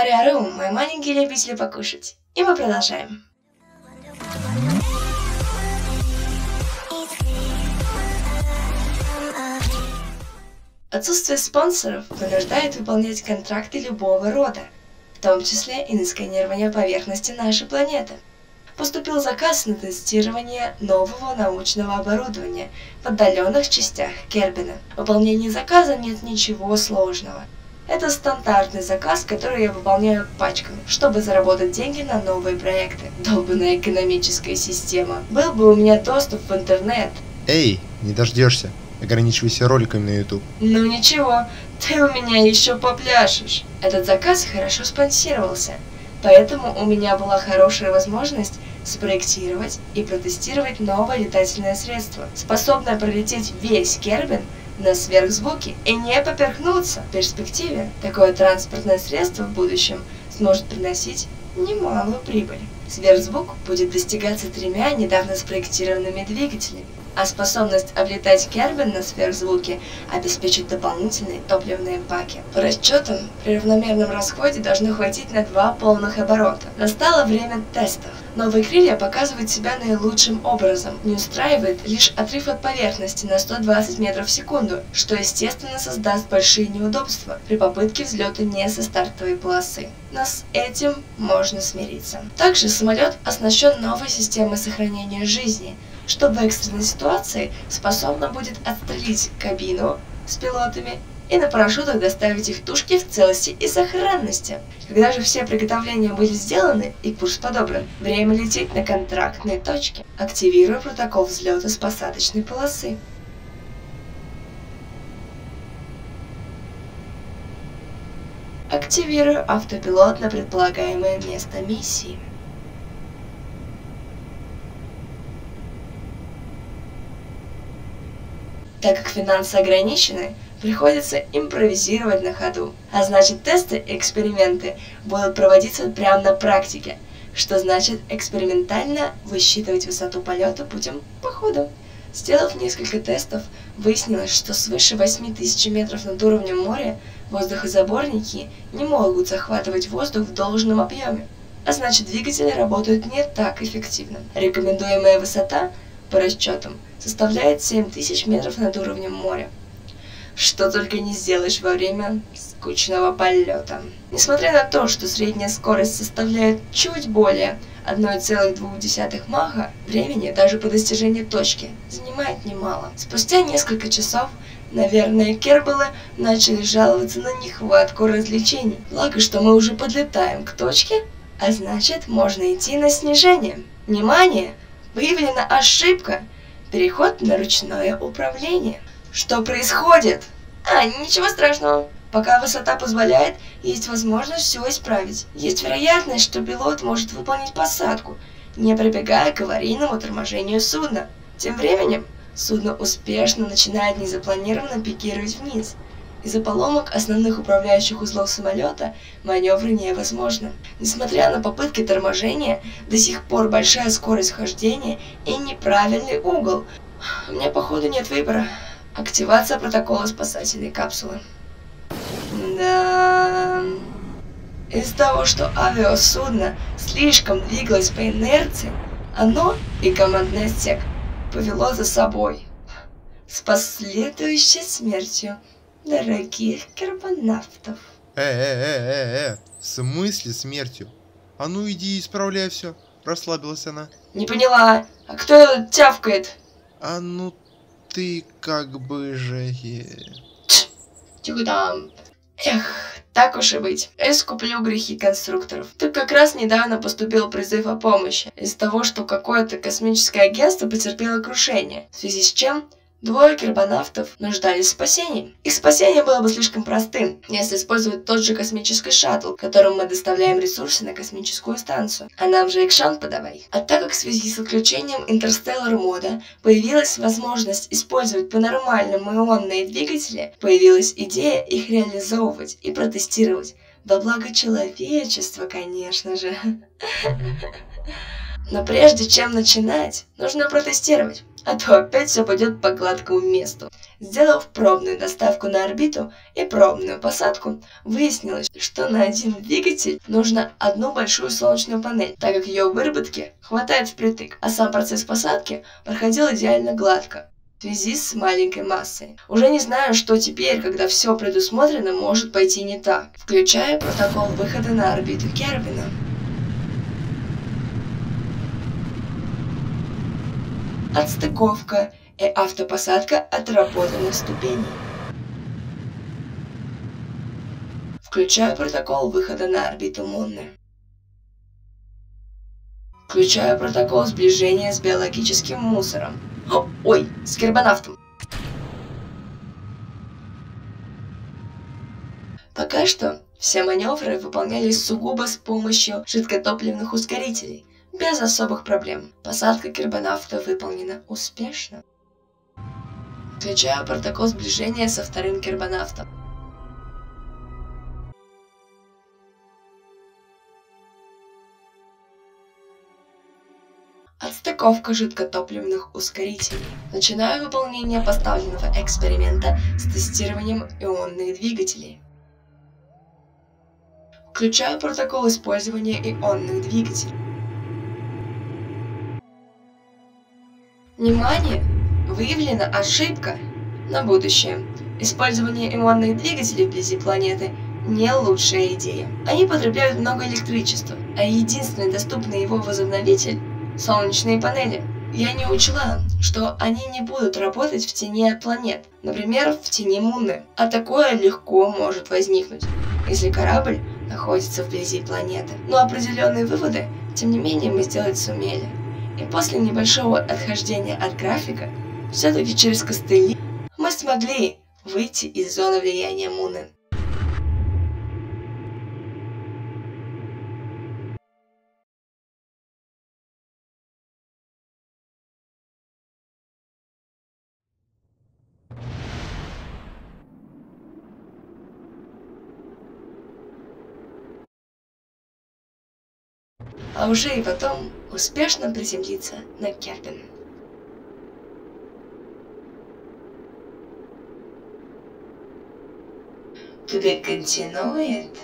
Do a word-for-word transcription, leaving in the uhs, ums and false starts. Ариару, мои маленькие любители покушать. И мы продолжаем. Отсутствие спонсоров вынуждает выполнять контракты любого рода, в том числе и на сканирование поверхности нашей планеты. Поступил заказ на тестирование нового научного оборудования в отдаленных частях Кербина. В выполнении заказа нет ничего сложного. Это стандартный заказ, который я выполняю пачками, чтобы заработать деньги на новые проекты. Долбаная экономическая система. Был бы у меня доступ в интернет. Эй, не дождешься. Ограничивайся роликами на YouTube. Ну ничего, ты у меня еще попляшешь. Этот заказ хорошо спонсировался. Поэтому у меня была хорошая возможность спроектировать и протестировать новое летательное средство, способное пролететь весь Кербин на сверхзвуке и не поперхнуться. В перспективе такое транспортное средство в будущем сможет приносить немалую прибыль. Сверхзвук будет достигаться тремя недавно спроектированными двигателями, а способность облетать Кербин на сверхзвуке обеспечит дополнительные топливные баки. По расчетам, при равномерном расходе должно хватить на два полных оборота. Настало время тестов. Новые крылья показывают себя наилучшим образом. Не устраивает лишь отрыв от поверхности на сто двадцать метров в секунду, что естественно создаст большие неудобства при попытке взлета не со стартовой полосы. Но с этим можно смириться. Также самолет оснащен новой системой сохранения жизни, что в экстренной ситуации способно будет отстрелить кабину с пилотами и на парашютах доставить их тушки в целости и сохранности. Когда же все приготовления были сделаны и курс подобран, время лететь на контрактной точке. Активирую протокол взлета с посадочной полосы. Активирую автопилот на предполагаемое место миссии. Так как финансы ограничены, приходится импровизировать на ходу. А значит, тесты и эксперименты будут проводиться прямо на практике, что значит экспериментально высчитывать высоту полета путем по ходу. Сделав несколько тестов, выяснилось, что свыше восьми тысяч метров над уровнем моря воздухозаборники не могут захватывать воздух в должном объеме, а значит, двигатели работают не так эффективно. Рекомендуемая высота по расчетам составляет семь тысяч метров над уровнем моря. Что только не сделаешь во время скучного полета. Несмотря на то, что средняя скорость составляет чуть более одной целой двух десятых маха, времени даже по достижении точки занимает немало. Спустя несколько часов, наверное, кербалы начали жаловаться на нехватку развлечений. Благо, что мы уже подлетаем к точке, а значит, можно идти на снижение. Внимание! Выявлена ошибка. Переход на ручное управление. Что происходит? А, ничего страшного. Пока высота позволяет, есть возможность все исправить. Есть вероятность, что пилот может выполнить посадку, не прибегая к аварийному торможению судна. Тем временем, судно успешно начинает незапланированно пикировать вниз. Из-за поломок основных управляющих узлов самолета маневры невозможны. Несмотря на попытки торможения, до сих пор большая скорость хождения и неправильный угол. У меня, походу, нет выбора. Активация протокола спасательной капсулы. Да... Из-за того, что авиасудно слишком двигалось по инерции, оно и командный отсек повело за собой. С последующей смертью дорогих кербонавтов. Э-э-э-э-э, в смысле смертью? А ну иди исправляй все. Расслабилась она. Не поняла, а кто тявкает? А ну ты как бы же... Тихо там. Эх, так уж и быть. Я искуплю грехи конструкторов. Тут как раз недавно поступил призыв о помощи из-за того, что какое-то космическое агентство потерпело крушение, в связи с чем двое кербонавтов нуждались в спасении. Их спасение было бы слишком простым, если использовать тот же космический шаттл, которым мы доставляем ресурсы на космическую станцию. А нам же экшан подавай. А так как в связи с отключением интерстеллар-мода появилась возможность использовать по-нормальному ионные двигатели, появилась идея их реализовывать и протестировать. Во благо человечества, конечно же. Но прежде чем начинать, нужно протестировать. а то опять все пойдет по гладкому месту. Сделав пробную доставку на орбиту и пробную посадку, выяснилось, что на один двигатель нужно одну большую солнечную панель, так как ее выработки хватает впритык, а сам процесс посадки проходил идеально гладко в связи с маленькой массой. Уже не знаю, что теперь, когда все предусмотрено, может пойти не так, включая протокол выхода на орбиту Кербина. Отстыковка и автопосадка отработанных ступеней. Включаю протокол выхода на орбиту Муны. Включаю протокол сближения с биологическим мусором. О, ой, с кербонавтом. Пока что все маневры выполнялись сугубо с помощью жидкотопливных ускорителей. Без особых проблем. Посадка кербонавта выполнена успешно. Включаю протокол сближения со вторым кербонавтом. Отстыковка жидкотопливных ускорителей. Начинаю выполнение поставленного эксперимента с тестированием ионных двигателей. Включаю протокол использования ионных двигателей. Внимание! Выявлена ошибка. На будущее. Использование ионных двигателей вблизи планеты не лучшая идея. Они потребляют много электричества, а единственный доступный его возобновитель – солнечные панели. Я не учла, что они не будут работать в тени от планет, например, в тени Муны. А такое легко может возникнуть, если корабль находится вблизи планеты. Но определенные выводы, тем не менее, мы сделать сумели. И после небольшого отхождения от графика, все-таки через костыли, мы смогли выйти из зоны влияния Муны. А уже и потом успешно приземлиться на Кербин. Тебе континует?